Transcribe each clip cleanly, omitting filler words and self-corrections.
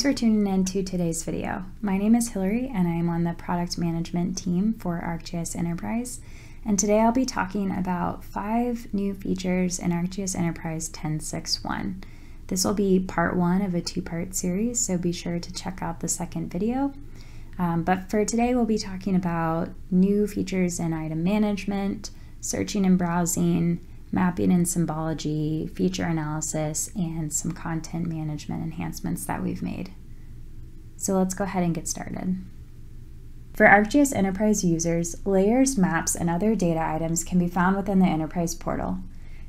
Thanks for tuning in to today's video. My name is Hillary and I'm on the product management team for ArcGIS Enterprise. And today I'll be talking about 5 new features in ArcGIS Enterprise 10.6.1. This will be part 1 of a 2-part series, so be sure to check out the second video. But for today, we'll be talking about new features in item management, searching and browsing, mapping and symbology, feature analysis, and some content management enhancements that we've made. So let's go ahead and get started. For ArcGIS Enterprise users, layers, maps, and other data items can be found within the Enterprise portal.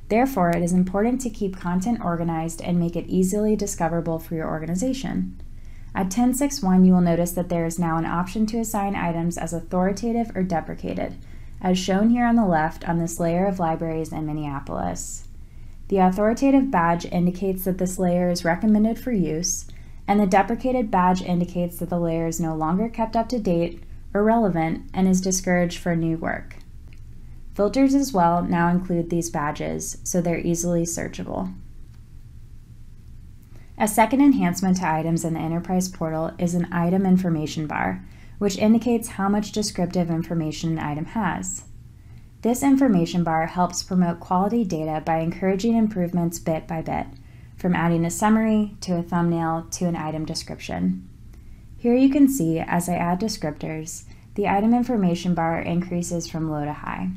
Therefore, it is important to keep content organized and make it easily discoverable for your organization. At 10.6.1, you will notice that there is now an option to assign items as authoritative or deprecated, as shown here on the left on this layer of libraries in Minneapolis. The authoritative badge indicates that this layer is recommended for use, and the deprecated badge indicates that the layer is no longer kept up to date, irrelevant, and is discouraged for new work. Filters as well now include these badges, so they're easily searchable. A second enhancement to items in the Enterprise portal is an item information bar, which indicates how much descriptive information an item has. This information bar helps promote quality data by encouraging improvements bit by bit, from adding a summary to a thumbnail to an item description. Here you can see, as I add descriptors, the item information bar increases from low to high.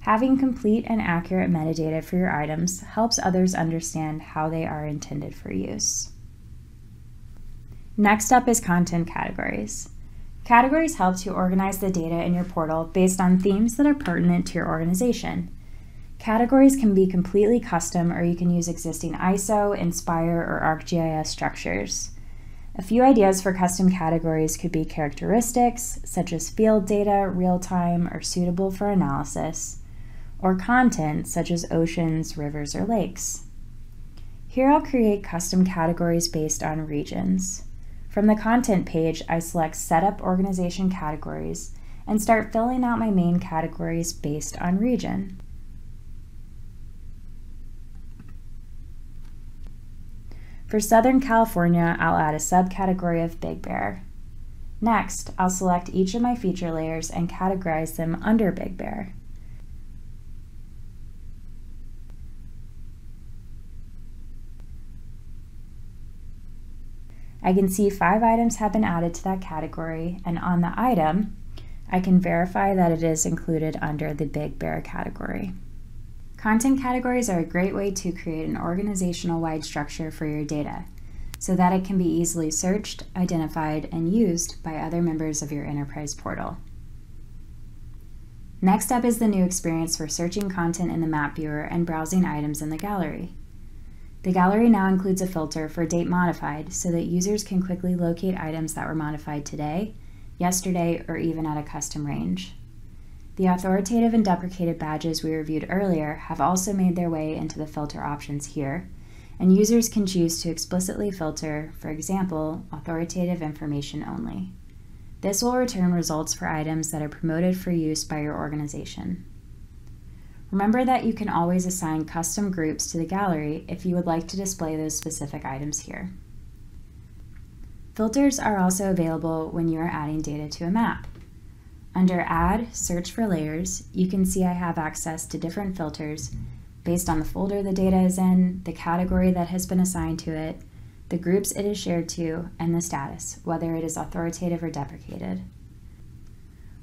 Having complete and accurate metadata for your items helps others understand how they are intended for use. Next up is content categories. Categories help to organize the data in your portal based on themes that are pertinent to your organization. Categories can be completely custom, or you can use existing ISO, Inspire, or ArcGIS structures. A few ideas for custom categories could be characteristics, such as field data, real-time, or suitable for analysis, or content, such as oceans, rivers, or lakes. Here I'll create custom categories based on regions. From the content page, I select Setup Organization Categories and start filling out my main categories based on region. For Southern California, I'll add a subcategory of Big Bear. Next, I'll select each of my feature layers and categorize them under Big Bear. I can see 5 items have been added to that category, and on the item, I can verify that it is included under the Big Bear category. Content categories are a great way to create an organizational-wide structure for your data so that it can be easily searched, identified, and used by other members of your Enterprise portal. Next up is the new experience for searching content in the Map Viewer and browsing items in the Gallery. The Gallery now includes a filter for date modified so that users can quickly locate items that were modified today, yesterday, or even at a custom range. The authoritative and deprecated badges we reviewed earlier have also made their way into the filter options here, and users can choose to explicitly filter, for example, authoritative information only. This will return results for items that are promoted for use by your organization. Remember that you can always assign custom groups to the Gallery if you would like to display those specific items here. Filters are also available when you are adding data to a map. Under Add, Search for Layers, you can see I have access to different filters based on the folder the data is in, the category that has been assigned to it, the groups it is shared to, and the status, whether it is authoritative or deprecated.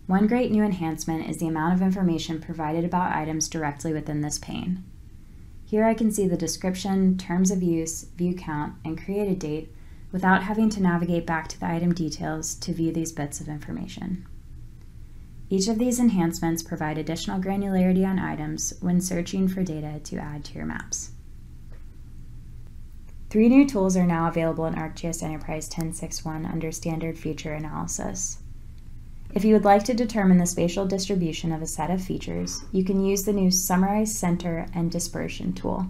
One great new enhancement is the amount of information provided about items directly within this pane. Here I can see the description, terms of use, view count, and created date without having to navigate back to the item details to view these bits of information. Each of these enhancements provide additional granularity on items when searching for data to add to your maps. 3 new tools are now available in ArcGIS Enterprise 10.6.1 under Standard Feature Analysis. If you would like to determine the spatial distribution of a set of features, you can use the new Summarize Center and Dispersion tool.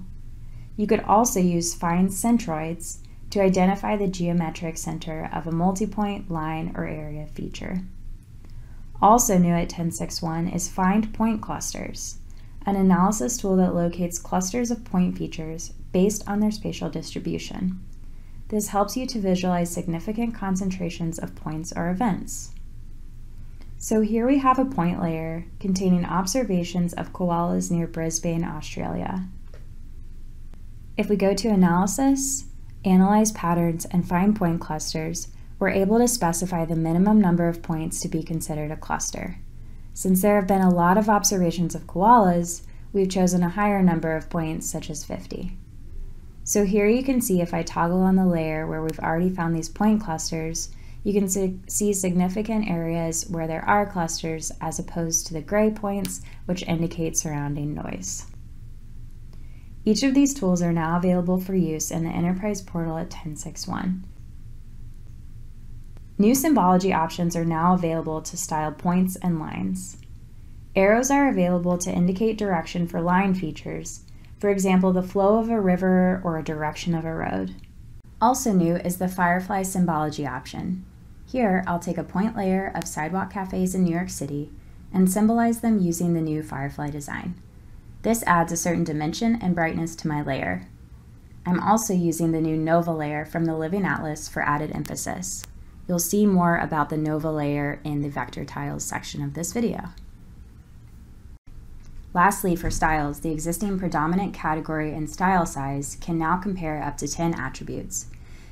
You could also use Find Centroids to identify the geometric center of a multipoint, line, or area feature. Also new at 10.6.1 is Find Point Clusters, an analysis tool that locates clusters of point features based on their spatial distribution. This helps you to visualize significant concentrations of points or events. So here we have a point layer containing observations of koalas near Brisbane, Australia. If we go to Analysis, Analyze Patterns, and Find Point Clusters, we're able to specify the minimum number of points to be considered a cluster. Since there have been a lot of observations of koalas, we've chosen a higher number of points, such as 50. So here you can see if I toggle on the layer where we've already found these point clusters, you can see significant areas where there are clusters as opposed to the gray points, which indicate surrounding noise. Each of these tools are now available for use in the Enterprise portal at 10.6.1. New symbology options are now available to style points and lines. Arrows are available to indicate direction for line features, for example, the flow of a river or a direction of a road. Also new is the Firefly symbology option. Here, I'll take a point layer of sidewalk cafes in New York City and symbolize them using the new Firefly design. This adds a certain dimension and brightness to my layer. I'm also using the new Nova layer from the Living Atlas for added emphasis. You'll see more about the Nova layer in the Vector Tiles section of this video. Lastly, for styles, the existing predominant category and style size can now compare up to 10 attributes,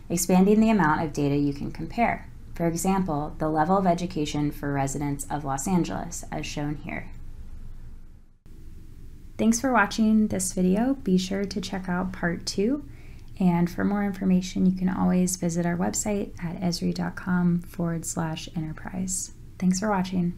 expanding the amount of data you can compare. For example, the level of education for residents of Los Angeles, as shown here. Thanks for watching this video. Be sure to check out part 2. And for more information, you can always visit our website at esri.com/enterprise. Thanks for watching.